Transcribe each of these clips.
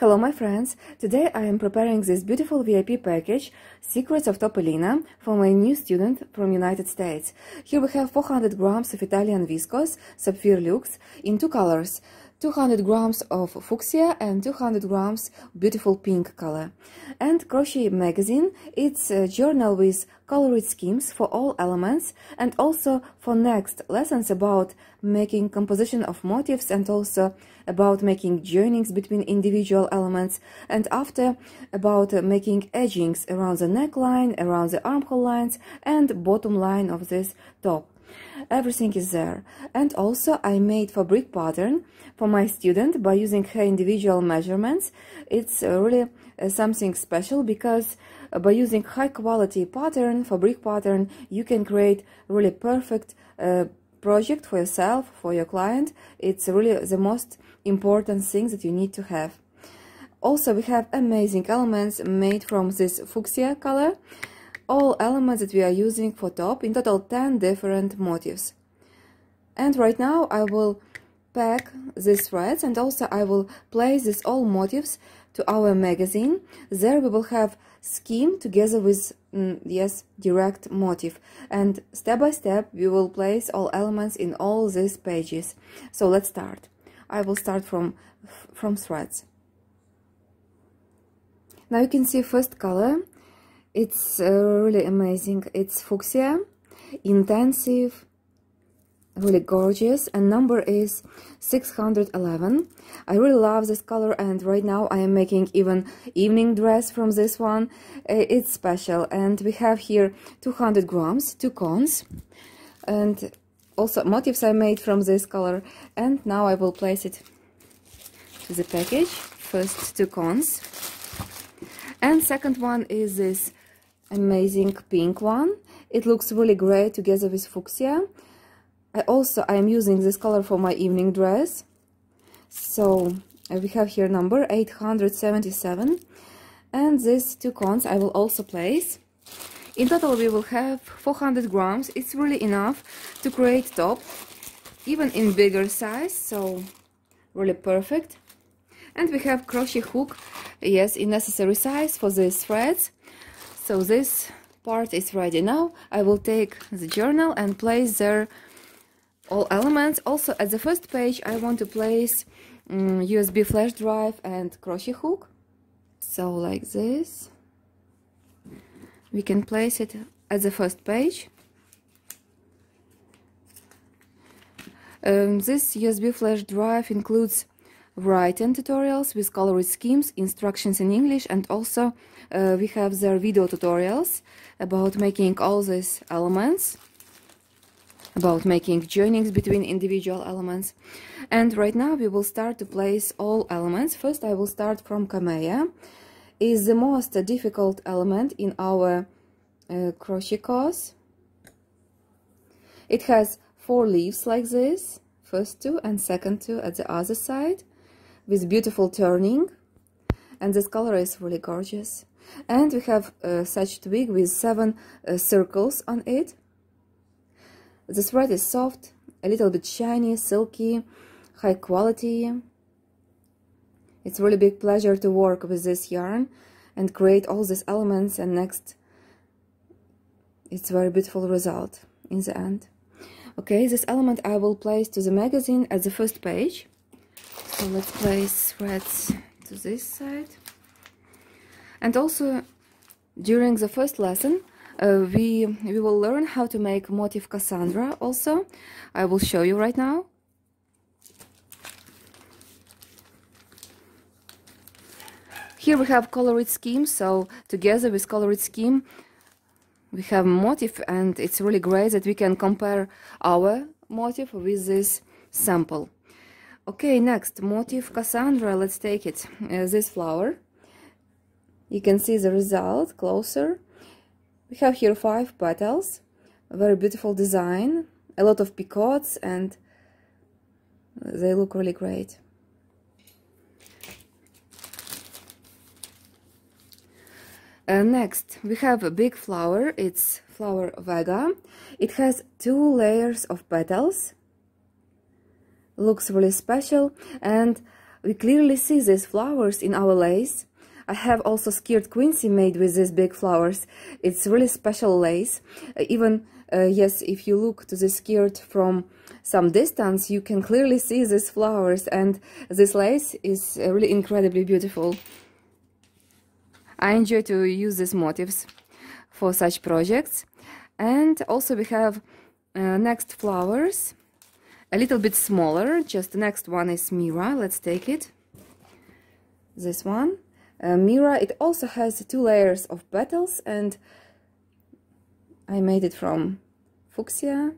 Hello my friends, today I am preparing this beautiful VIP package, Secrets of Topolina, for my new student from United States. Here we have 400 grams of Italian Viscose Saphir Lux in two colors, 200 grams of fuchsia and 200 grams beautiful pink color. And crochet magazine, it's a journal with colored schemes for all elements and also for next lessons about making composition of motifs and also about making joinings between individual elements and after about making edgings around the neckline, around the armhole lines and bottom line of this top. Everything is there. And also I made fabric pattern for my student by using her individual measurements. It's really something special because by using high quality pattern, fabric pattern, you can create really perfect project for yourself, for your client. It's really the most important thing that you need to have. Also we have amazing elements made from this fuchsia color. All elements that we are using for top, in total 10 different motifs. And right now I will pack these threads and also I will place these all motifs to our magazine. There we will have scheme together with direct motif, and step by step we will place all elements in all these pages. So let's start. I will start from threads. Now you can see first color. It's really amazing. It's fuchsia, intensive, really gorgeous, and number is 611. I really love this color, and right now I am making even evening dress from this one. It's special, and we have here 200 grams, two cones, and also motifs I made from this color. And now I will place it to the package. First two cones, and second one is this amazing pink one. It looks really great together with fuchsia. I am using this color for my evening dress. So we have here number 877, and these two cones I will also place. In total we will have 400 grams. It's really enough to create top, even in bigger size, so really perfect. And we have crochet hook, yes, in necessary size for these threads. So this part is ready. Now I will take the journal and place there all elements. Also at the first page I want to place USB flash drive and crochet hook. So like this we can place it at the first page. This USB flash drive includes writing tutorials with colored schemes, instructions in English, and also we have their video tutorials about making all these elements, about making joinings between individual elements. And right now we will start to place all elements. First I will start from Camelia. It's the most difficult element in our crochet course. It has four leaves like this, first two and second two at the other side, with beautiful turning, and this color is really gorgeous. And we have such twig with seven circles on it. The thread is soft, a little bit shiny, silky, high quality. It's really big pleasure to work with this yarn and create all these elements, and next it's very beautiful result in the end. Okay, this element I will place to the magazine at the first page. So let's place threads to this side. And also during the first lesson we will learn how to make motif Cassandra. Also I will show you right now. Here we have colored scheme, so together with colored scheme we have motif, and it's really great that we can compare our motif with this sample. Okay, next motif Cassandra, let's take it. This flower, you can see the result closer. We have here five petals, very beautiful design, a lot of picots, and they look really great. Next we have a big flower. It's flower Vega. It has two layers of petals. Looks really special, and We clearly see these flowers in our lace. I have also skewered Quincy made with these big flowers. It's really special lace. Yes, if you look to the skirt from some distance, you can clearly see these flowers, and this lace is really incredibly beautiful. I enjoy to use these motifs for such projects. And also we have next flowers, a little bit smaller. Just the next one is Mira. Let's take it. This one, Mira. It also has two layers of petals, and I made it from fuchsia.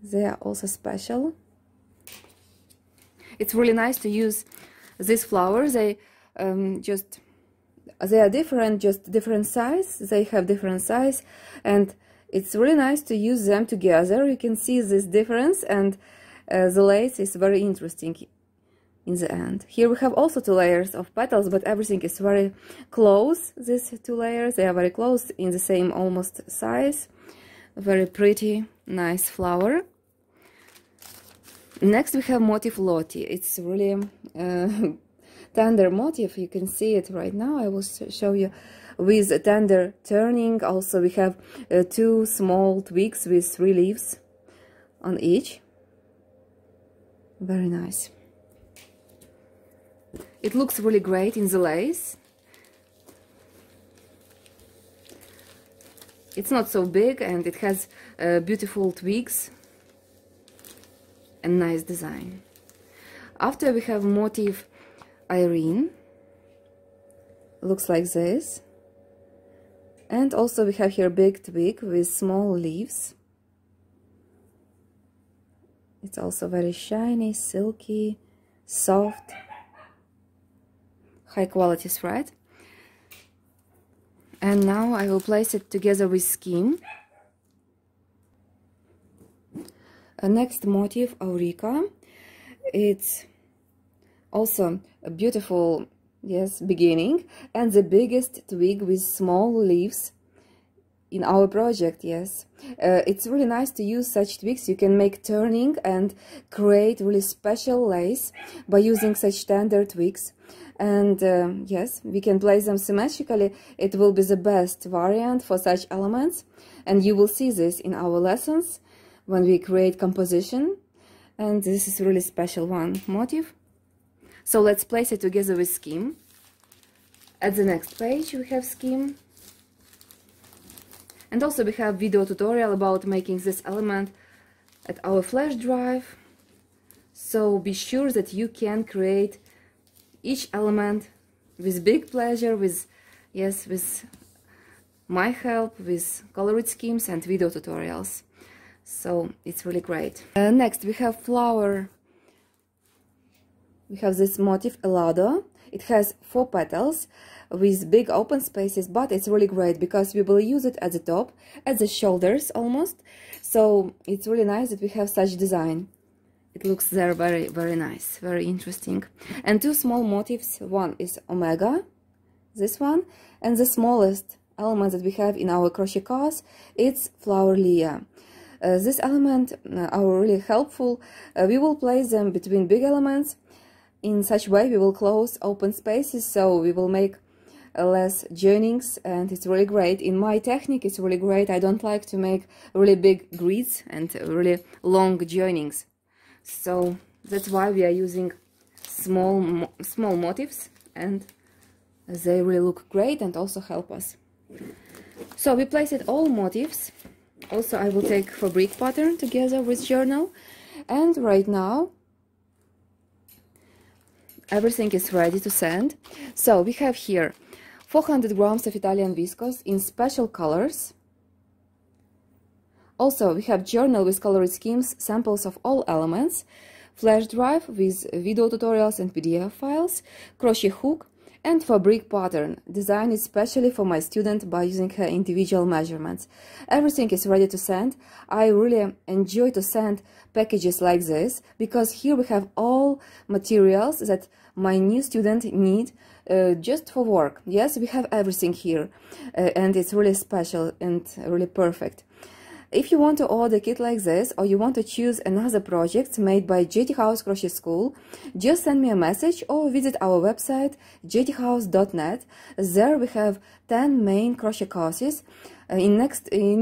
They are also special. It's really nice to use these flowers. They are different, just different size. They have different size, and it's really nice to use them together. You can see this difference, and the lace is very interesting in the end. Here we have also two layers of petals, but everything is very close. These two layers, they are very close, in the same almost size. Very pretty, nice flower. Next we have motif Lottie. It's really tender motif. You can see it right now. I will show you with a tender turning. Also we have two small twigs with three leaves on each. Very nice. It looks really great in the lace. It's not so big, and it has beautiful twigs and nice design. After we have motif Irene. Looks like this. And also we have here big twig with small leaves. It's also very shiny, silky, soft. High quality thread. And now I will place it together with skein. Next motif Aurica. It's also a beautiful, yes, beginning, and the biggest twig with small leaves in our project. Yes, it's really nice to use such twigs. You can make turning and create really special lace by using such tender twigs. And yes, we can place them symmetrically. It will be the best variant for such elements, and you will see this in our lessons when we create composition. And this is really special one motif. So let's place it together with skein. At the next page we have skein. And also we have video tutorial about making this element at our flash drive. So be sure that you can create each element with big pleasure, with my help, with colored schemes and video tutorials. So it's really great. Next we have flower. We have this motif alado. It has four petals with big open spaces, but it's really great because we will use it at the top, at the shoulders almost. So it's really nice that we have such design. It looks there very, very nice, very interesting. And two small motifs. One is omega, this one, and the smallest element that we have in our crochet course, it's flower Leah. This element are really helpful. We will place them between big elements. In such way we will close open spaces, so we will make less joinings, and it's really great. In my technique it's really great. I don't like to make really big grids and really long joinings. So that's why we are using small motifs, and they really look great and also help us. So we placed all motifs. Also I will take fabric pattern together with journal, and right now everything is ready to send. So we have here 400 grams of Italian viscose in special colors. Also we have journal with colored schemes, samples of all elements, flash drive with video tutorials and PDF files, crochet hook and fabric pattern, designed especially for my student by using her individual measurements. Everything is ready to send. I really enjoy to send packages like this, because here we have all materials that my new student need just for work. Yes, we have everything here, and it's really special and really perfect. If you want to order a kit like this, or you want to choose another project made by J.T. House Crochet School, just send me a message or visit our website jthouse.net. There we have 10 main crochet courses. In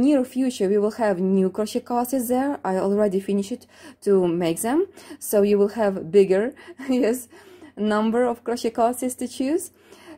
near future we will have new crochet courses there. I already finished to make them, so you will have bigger yes, number of crochet courses to choose.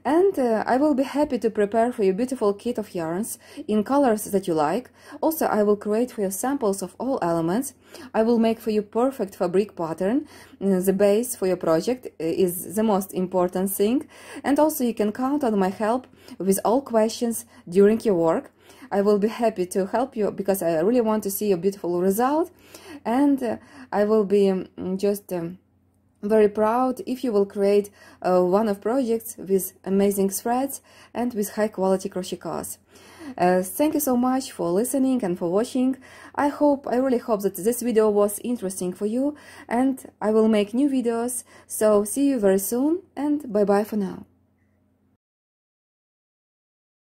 And I will be happy to prepare for you beautiful kit of yarns in colors that you like. Also, I will create for you samples of all elements. I will make for you perfect fabric pattern. The base for your project is the most important thing. And also you can count on my help with all questions during your work. I will be happy to help you because I really want to see a beautiful result. And I will be very proud if you will create one of projects with amazing threads and with high quality crochet course. Thank you so much for listening and for watching. I really hope that this video was interesting for you, and I will make new videos, so see you very soon, and bye bye for now.